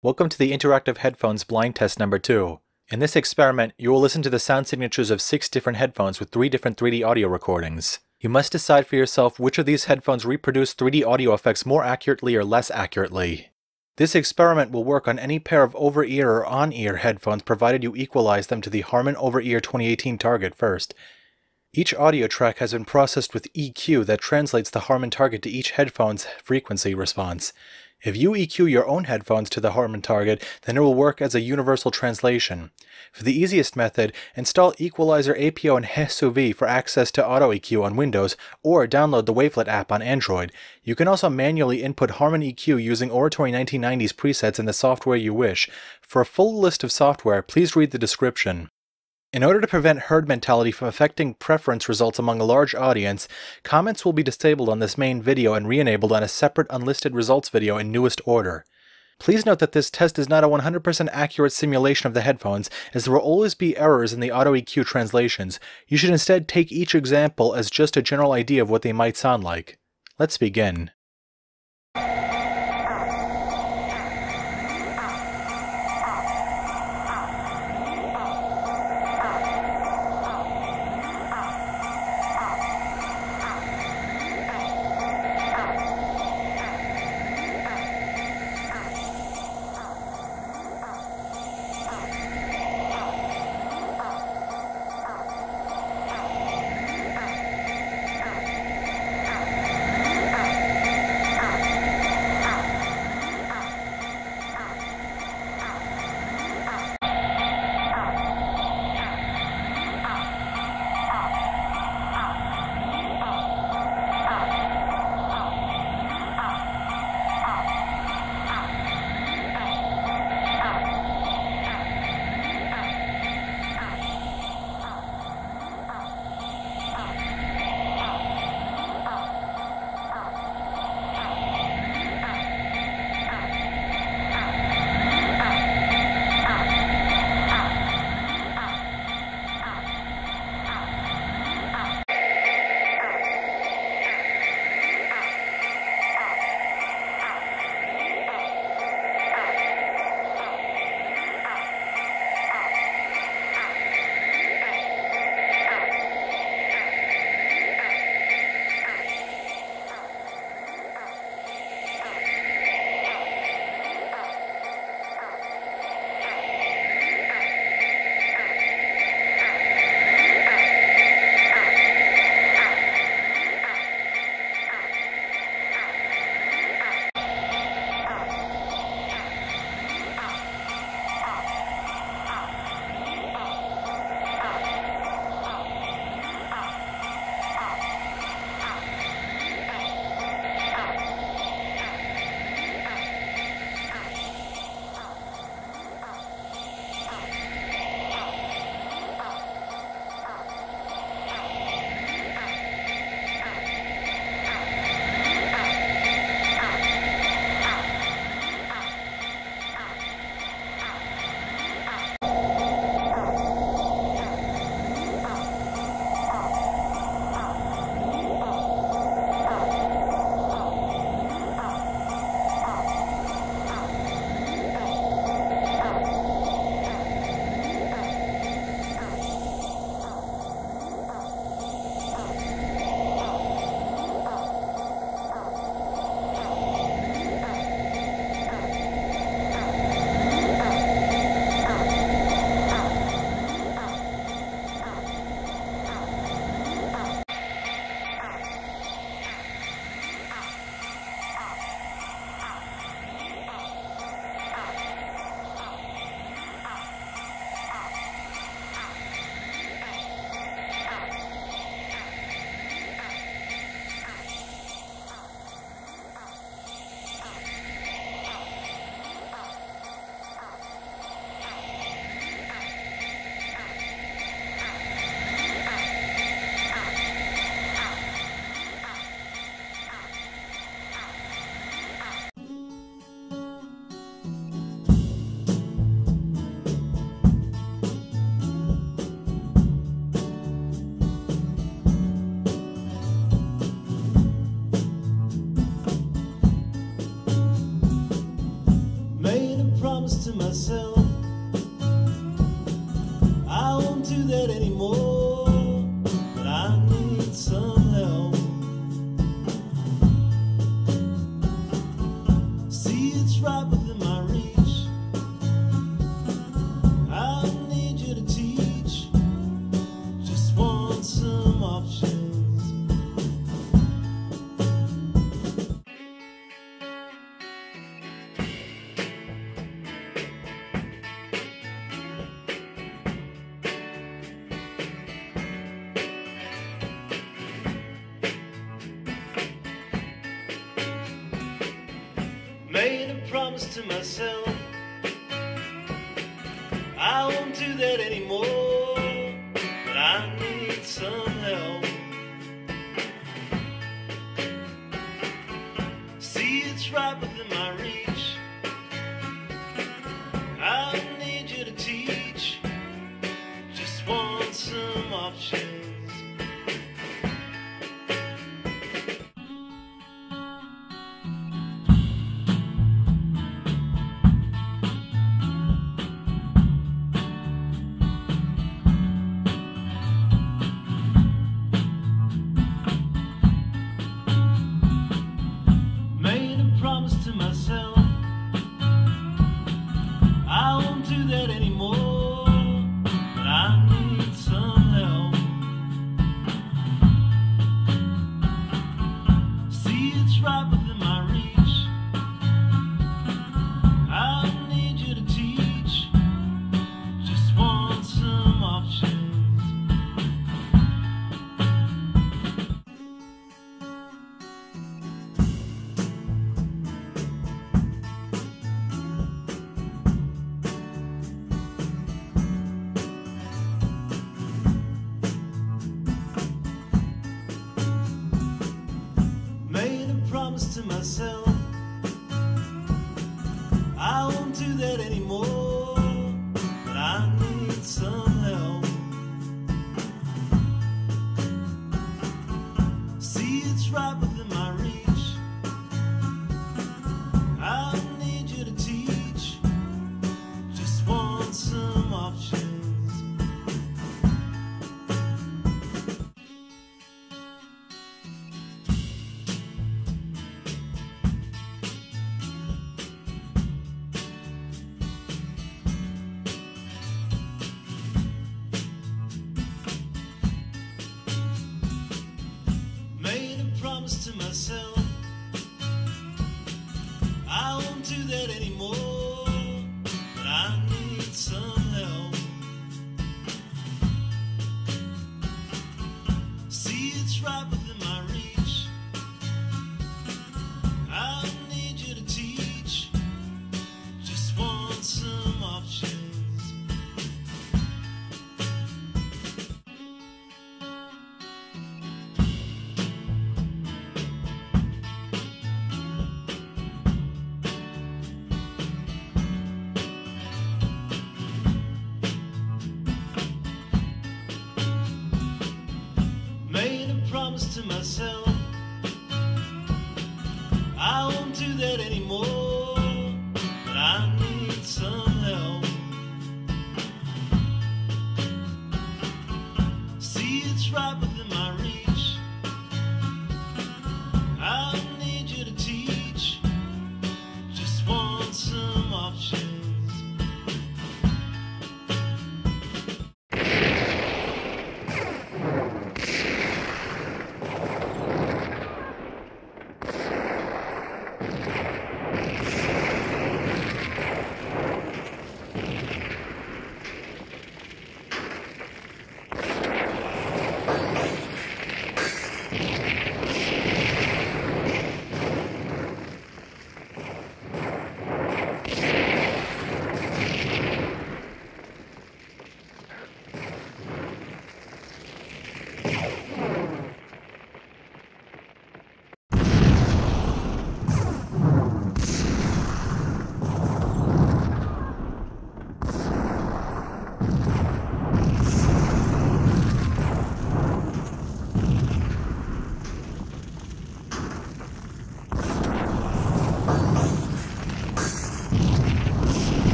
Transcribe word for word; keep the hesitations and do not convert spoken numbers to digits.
Welcome to the Interactive Headphones blind test number two. In this experiment, you will listen to the sound signatures of six different headphones with three different three D audio recordings. You must decide for yourself which of these headphones reproduce three D audio effects more accurately or less accurately. This experiment will work on any pair of over-ear or on-ear headphones provided you equalize them to the Harman Over-Ear twenty eighteen target first. Each audio track has been processed with E Q that translates the Harman target to each headphone's frequency response. If you E Q your own headphones to the Harman target, then it will work as a universal translation. For the easiest method, install Equalizer A P O and HeSuVi for access to Auto E Q on Windows, or download the Wavelet app on Android. You can also manually input Harman E Q using Oratory nineteen nineties presets in the software you wish. For a full list of software, please read the description. In order to prevent herd mentality from affecting preference results among a large audience, comments will be disabled on this main video and re-enabled on a separate unlisted results video in newest order. Please note that this test is not a one hundred percent accurate simulation of the headphones, as there will always be errors in the Auto E Q translations. You should instead take each example as just a general idea of what they might sound like. Let's begin. promise to myself I won't do that anymore, but I need some help. See, it's right within my reach. I need you to teach. Just want some options. Made a promise to myself I won't do that anymore, but I need some help. See, it's right within my reach. I need you to teach. Just want some options. To myself, I won't do that anymore, but I need some help. See, it's right within my reach. I need you to teach. Just want some options. To myself, I won't do that anymore, but I need some help. See, it's right within my reach. I need you to teach. Just want some options. To myself